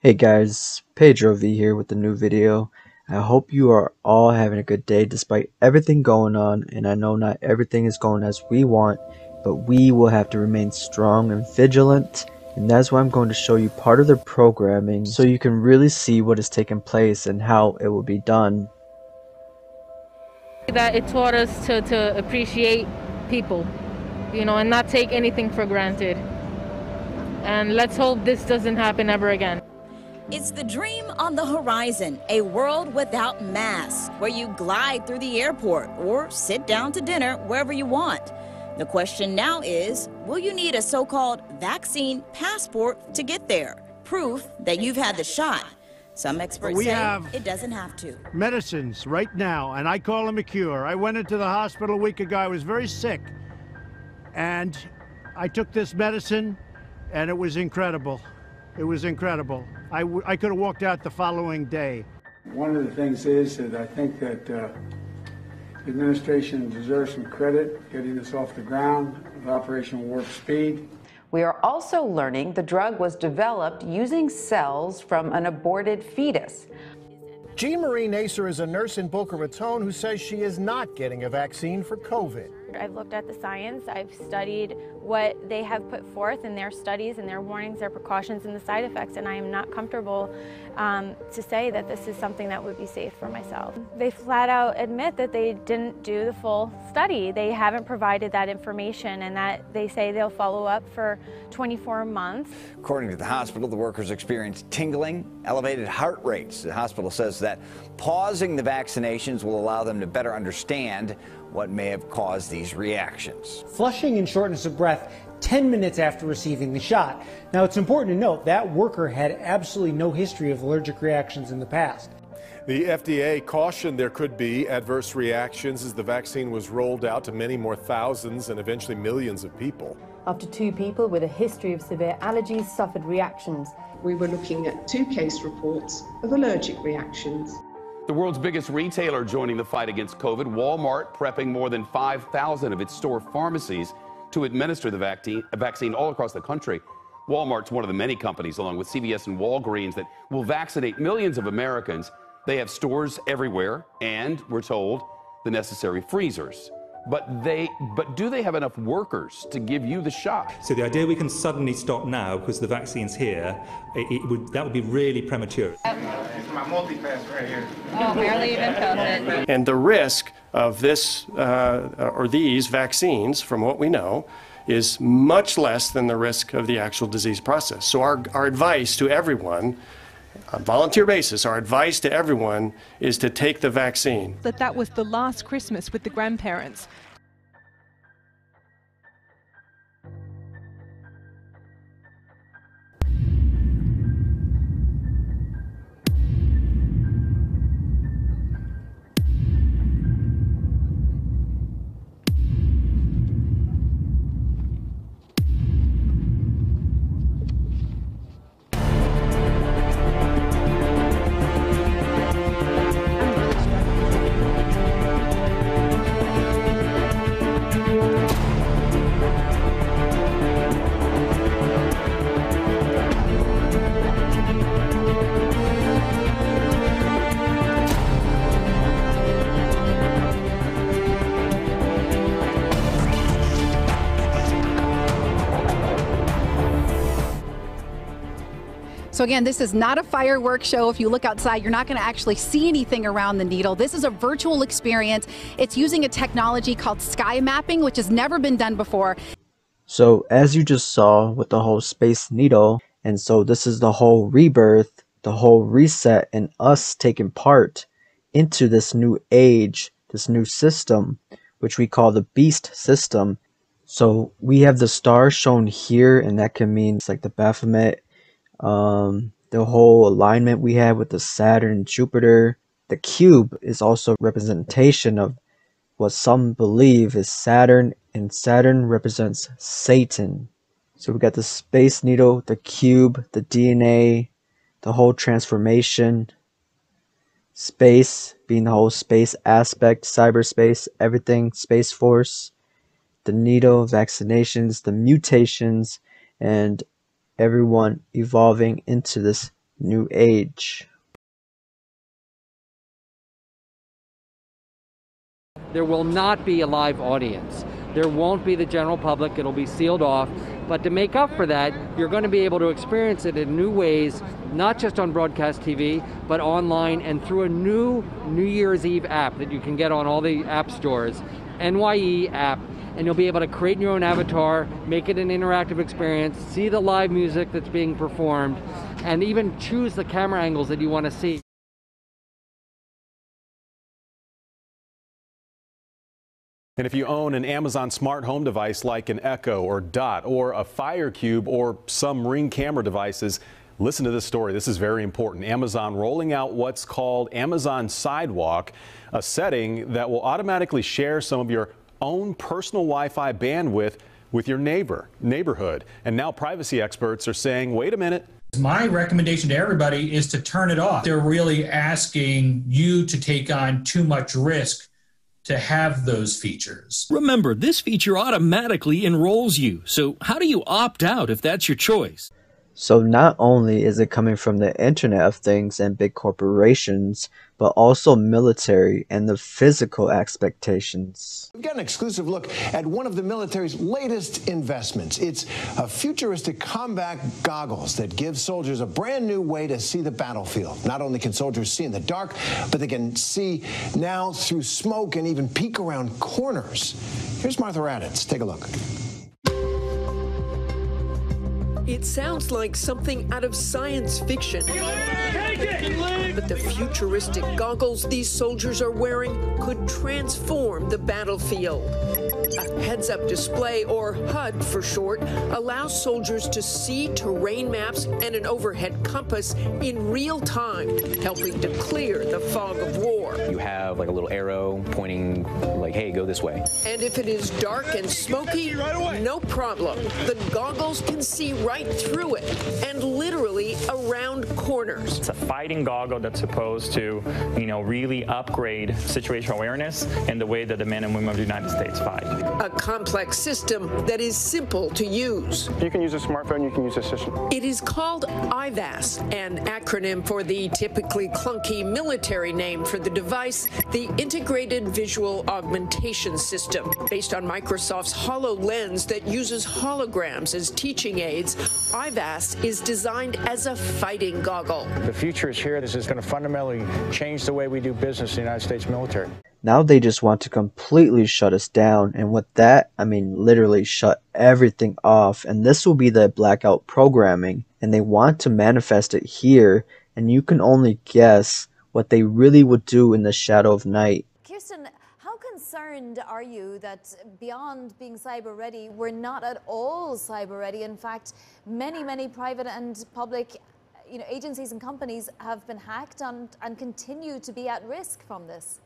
Hey guys, Pedro V here with a new video. I hope you are all having a good day despite everything going on, and I know not everything is going as we want, but we will have to remain strong and vigilant, and that's why I'm going to show you part of the programming so you can really see what is taking place and how it will be done. That it taught us to appreciate people, you know, and not take anything for granted. And let's hope this doesn't happen ever again. It's the dream on the horizon, a world without masks, where you glide through the airport or sit down to dinner wherever you want. The question now is, will you need a so-called vaccine passport to get there? Proof that you've had the shot. Some experts say it doesn't have to. Medicines right now, and I call them a cure. I went into the hospital a week ago. I was very sick, and I took this medicine, and it was incredible. It was incredible. I could have walked out the following day. One of the things is that I think that the administration deserves some credit getting this off the ground with Operation Warp Speed. We are also learning the drug was developed using cells from an aborted fetus. Jean Marie Nacer is a nurse in Boca Raton who says she is not getting a vaccine for COVID. I've looked at the science, I've studied what they have put forth in their studies and their warnings, their precautions, and the side effects, and I am not comfortable to say that this is something that would be safe for myself. They flat out admit that they didn't do the full study. They haven't provided that information, and that they say they'll follow up for 24 months. According to the hospital, the workers experienced tingling, elevated heart rates. The hospital says that pausing the vaccinations will allow them to better understand what may have caused these reactions. Flushing and shortness of breath 10 minutes after receiving the shot. Now, it's important to note that worker had absolutely no history of allergic reactions in the past. The FDA cautioned there could be adverse reactions as the vaccine was rolled out to many more thousands and eventually millions of people. Up to 2 people with a history of severe allergies suffered reactions. We were looking at 2 case reports of allergic reactions. The world's biggest retailer joining the fight against COVID, Walmart, prepping more than 5,000 of its store pharmacies to administer the vaccine all across the country. Walmart's one of the many companies, along with CVS and Walgreens, that will vaccinate millions of Americans. They have stores everywhere and, we're told, the necessary freezers. But do they have enough workers to give you the shot? So the idea we can suddenly stop now because the vaccine's here, that would be really premature. It's my multi-pass right here. Oh, barely even felt it. And the risk of this or these vaccines, from what we know, is much less than the risk of the actual disease process. So our advice to everyone, on a volunteer basis, our advice to everyone is to take the vaccine. That was the last Christmas with the grandparents. So again, this is not a fireworks show. If you look outside, you're not going to actually see anything around the needle. This is a virtual experience. It's using a technology called sky mapping, which has never been done before. So as you just saw with the whole Space Needle, and so this is the whole rebirth, the whole reset, and us taking part into this new age, this new system, which we call the beast system. So we have the star shown here, and that can mean it's like the Baphomet, the whole alignment we have with the Saturn, Jupiter. The cube is also a representation of what some believe is Saturn, and Saturn represents Satan. So we got the Space Needle, the cube, the DNA, the whole transformation, space being the whole space aspect, cyberspace, everything, Space Force, the needle, vaccinations, the mutations, and everyone evolving into this New Age. There will not be a live audience. There won't be the general public. It'll be sealed off. But to make up for that, you're going to be able to experience it in new ways, not just on broadcast TV, but online and through a new New Year's Eve app that you can get on all the app stores, NYE app, and you'll be able to create your own avatar, make it an interactive experience, see the live music that's being performed, and even choose the camera angles that you want to see. And if you own an Amazon smart home device like an Echo or Dot or a Fire Cube or some Ring camera devices, listen to this story. This is very important. Amazon rolling out what's called Amazon Sidewalk, a setting that will automatically share some of your own personal Wi-Fi bandwidth with your neighborhood. And now privacy experts are saying, wait a minute. My recommendation to everybody is to turn it off. They're really asking you to take on too much risk to have those features. Remember, this feature automatically enrolls you. So how do you opt out if that's your choice? So not only is it coming from the Internet of Things and big corporations, but also military and the physical expectations. We've got an exclusive look at one of the military's latest investments. It's a futuristic combat goggles that gives soldiers a brand new way to see the battlefield. Not only can soldiers see in the dark, but they can see now through smoke and even peek around corners. Here's Martha Raddatz. Take a look. It sounds like something out of science fiction. But the futuristic goggles these soldiers are wearing could transform the battlefield. A heads-up display, or HUD for short, allows soldiers to see terrain maps and an overhead compass in real time, helping to clear the fog of war. You have like a little arrow pointing like, hey, go this way. And if it is dark and smoky, no problem. The goggles can see right through it and literally around corners. It's a fighting goggle that's supposed to, you know, really upgrade situational awareness and the way that the men and women of the United States fight. A complex system that is simple to use. You can use a smartphone, you can use a system. It is called IVAS, an acronym for the typically clunky military name for the device, the Integrated Visual Augmentation System, based on Microsoft's HoloLens that uses holograms as teaching aids. IVAS is designed as a fighting goggle. The future is here. This is going to fundamentally change the way we do business in the United States military. Now they just want to completely shut us down, and with that, I mean literally shut everything off, and this will be the blackout programming, and they want to manifest it here, and you can only guess what they really would do in the shadow of night. Kirsten, how concerned are you that beyond being cyber ready, we're not at all cyber ready? In fact, many private and public agencies and companies have been hacked and continue to be at risk from this.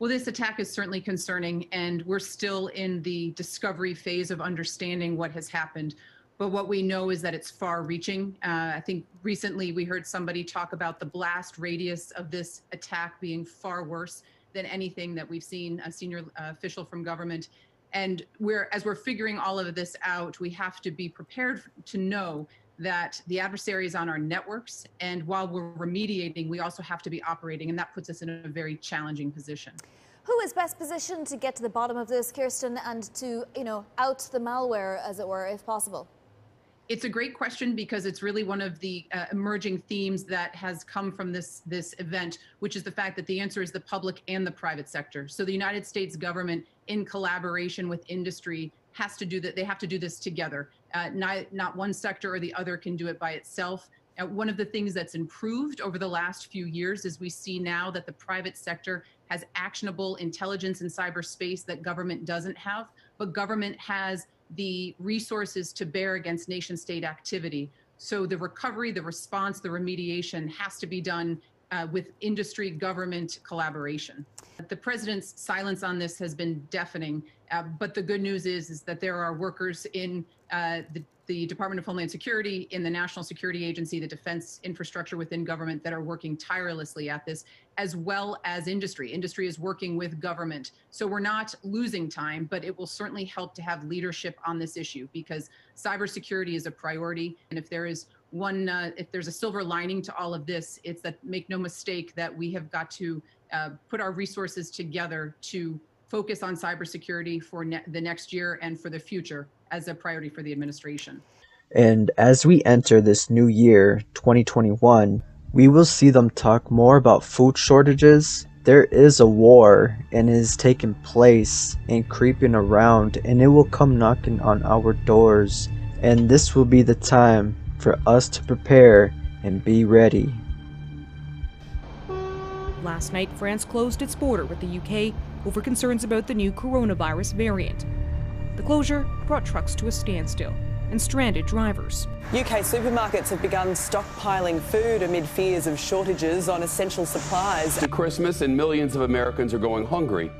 Well, this attack is certainly concerning, and we're still in the discovery phase of understanding what has happened. But what we know is that it's far reaching. I think recently we heard somebody talk about the blast radius of this attack being far worse than anything that we've seen a senior official from government. And as we're figuring all of this out, we have to be prepared to know that the adversary is on our networks. And while we're remediating, we also have to be operating. And that puts us in a very challenging position. Who is best positioned to get to the bottom of this, Kirsten, and to, out the malware, as it were, if possible? It's a great question, because it's really one of the emerging themes that has come from this event, which is the fact that the answer is the public and the private sector. So the United States government, in collaboration with industry, has to do that. They have to do this together. Not one sector or the other can do it by itself. One of the things that's improved over the last few years is we see now that the private sector has actionable intelligence in cyberspace that government doesn't have, but government has the resources to bear against nation-state activity. So the recovery, the response, the remediation has to be done with industry-government collaboration. The president's silence on this has been deafening, but the good news is that there are workers in the Department of Homeland Security, in the National Security Agency, the defense infrastructure within government that are working tirelessly at this, as well as industry. Industry is working with government. So we're not losing time, but it will certainly help to have leadership on this issue, because cybersecurity is a priority. And if there is one, if there's a silver lining to all of this, it's that make no mistake that we have got to put our resources together to focus on cybersecurity for the next year and for the future as a priority for the administration. And as we enter this new year, 2021, we will see them talk more about food shortages. There is a war and it is taking place and creeping around, and it will come knocking on our doors. And this will be the time for us to prepare and be ready. Last night, France closed its border with the UK over concerns about the new coronavirus variant. The closure brought trucks to a standstill and stranded drivers. UK supermarkets have begun stockpiling food amid fears of shortages on essential supplies. It's Christmas and millions of Americans are going hungry.